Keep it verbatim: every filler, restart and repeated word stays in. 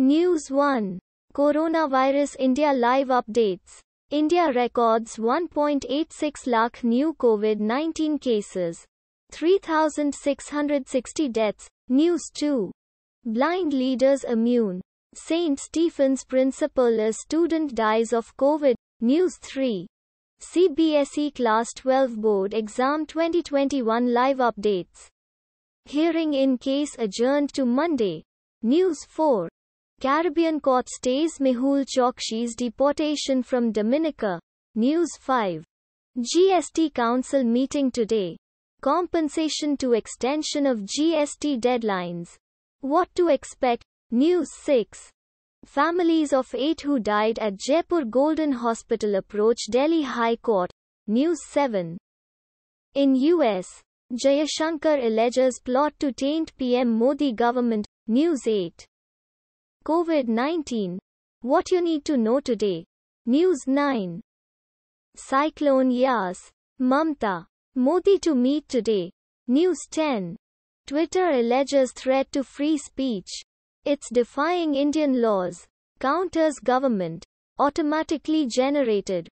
News one. Coronavirus India Live Updates. India records one point eight six lakh new COVID nineteen cases. three thousand six hundred sixty deaths. News two. Blind leaders immune. Saint Stephen's principal as student dies of COVID. News three. C B S E Class twelve Board Exam twenty twenty-one Live Updates. Hearing in case adjourned to Monday. News four. Caribbean court stays Mehul Chokshi's deportation from Dominica. News five. G S T Council meeting today. Compensation to extension of G S T deadlines. What to expect? News six. Families of eight who died at Jaipur Golden Hospital approach Delhi High Court. News seven. In U S, Jaishankar alleges plot to taint P M Modi government. News eight. COVID nineteen. What you need to know today. News nine. Cyclone Yaas. Mamata. Modi to meet today. News ten. Twitter alleges threat to free speech. It's defying Indian laws. Counters government. Automatically generated.